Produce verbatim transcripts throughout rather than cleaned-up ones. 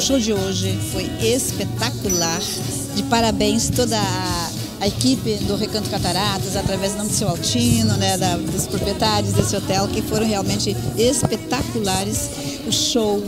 o show de hoje foi espetacular. De parabéns toda a, a equipe do Recanto Cataratas, através do nome do seu Altino, né, da, dos proprietários desse hotel, que foram realmente espetaculares. O show,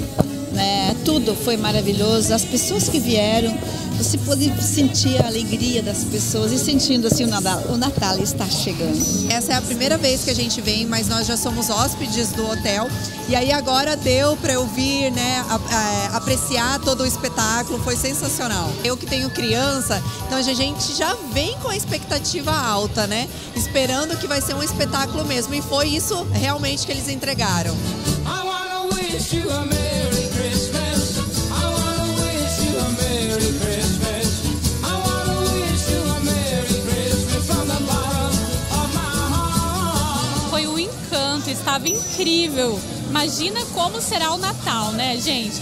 né, tudo foi maravilhoso. As pessoas que vieram, você pôde sentir a alegria das pessoas e sentindo assim o Natal, o Natal está chegando. Essa é a primeira vez que a gente vem, mas nós já somos hóspedes do hotel. E aí agora deu para eu vir, né, a, a, apreciar todo o espetáculo, foi sensacional. Eu que tenho criança, então a gente já vem com a expectativa alta, né? Esperando que vai ser um espetáculo mesmo. E foi isso realmente que eles entregaram. I wanna wish you a Merry Christmas. I wanna wish you a Merry Christmas. I wanna wish you a Merry Christmas from the bottom of my heart. Foi um encanto, estava incrível. Imagina como será o Natal, né, gente?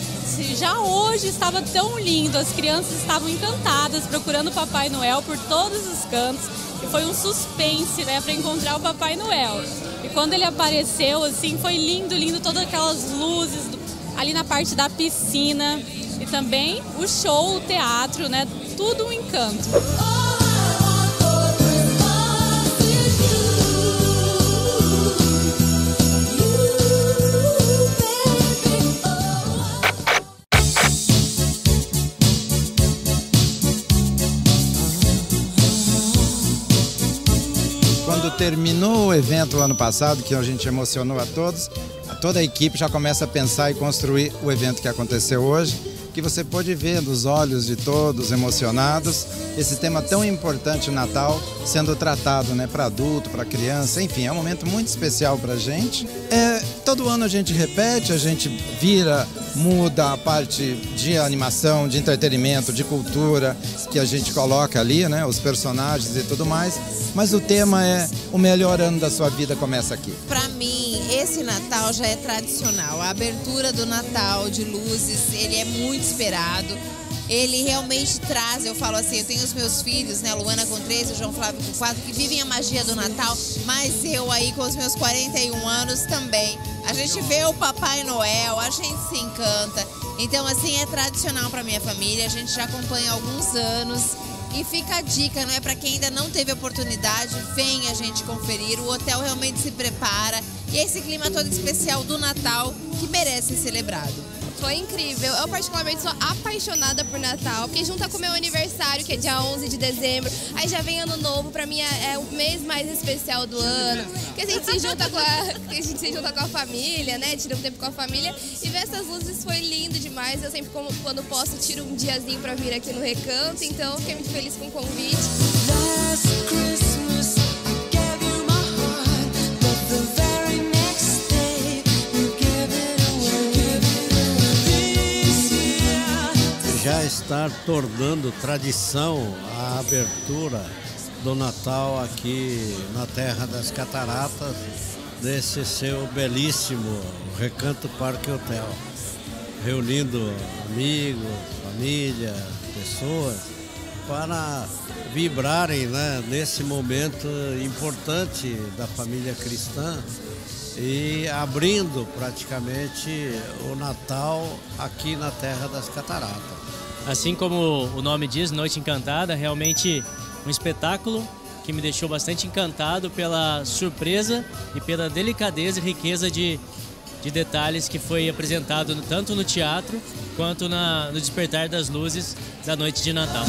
Já hoje estava tão lindo, as crianças estavam encantadas, procurando o Papai Noel por todos os cantos. E foi um suspense, né, para encontrar o Papai Noel. E quando ele apareceu, assim, foi lindo, lindo, todas aquelas luzes do, ali na parte da piscina e também o show, o teatro, né, tudo um encanto. Quando terminou o evento ano passado, que a gente emocionou a todos, toda a equipe já começa a pensar e construir o evento que aconteceu hoje, que você pôde ver nos olhos de todos emocionados, esse tema tão importante, o Natal, sendo tratado, né, para adulto, para criança, enfim, é um momento muito especial para a gente. É, todo ano a gente repete, a gente vira, muda a parte de animação, de entretenimento, de cultura, que a gente coloca ali, né, os personagens e tudo mais, mas o tema é o melhor ano da sua vida começa aqui. Para mim, esse Natal já é tradicional, a abertura do Natal de luzes, ele é muito esperado, ele realmente traz, eu falo assim, eu tenho os meus filhos, né, Luana com treze, o João Flávio com quatro, que vivem a magia do Natal, mas eu aí com os meus quarenta e um anos também, a gente vê o Papai Noel, a gente se encanta, então assim, é tradicional pra minha família, a gente já acompanha há alguns anos. E fica a dica, não é? Para quem ainda não teve oportunidade, vem a gente conferir. O hotel realmente se prepara. E esse clima todo especial do Natal que merece ser celebrado. Foi incrível. Eu, particularmente, sou apaixonada por Natal, porque junta com o meu aniversário, que é dia onze de dezembro. Aí já vem Ano Novo, para mim é o mês mais especial do ano. Porque a gente se junta com a, a, gente se junta com a família, né? Tira um tempo com a família. E ver essas luzes foi lindo demais. Eu sempre, quando posso, tiro um diazinho para vir aqui no Recanto. Então, fiquei muito feliz. Feliz com o convite. Já está tornando tradição a abertura do Natal aqui na Terra das Cataratas, desse seu belíssimo Recanto Parque Hotel, reunindo amigos, família, pessoas, para vibrarem, né, nesse momento importante da família cristã e abrindo praticamente o Natal aqui na Terra das Cataratas. Assim como o nome diz, Noite Encantada, realmente um espetáculo que me deixou bastante encantado pela surpresa e pela delicadeza e riqueza de, de detalhes que foi apresentado tanto no teatro quanto na, no despertar das luzes da noite de Natal.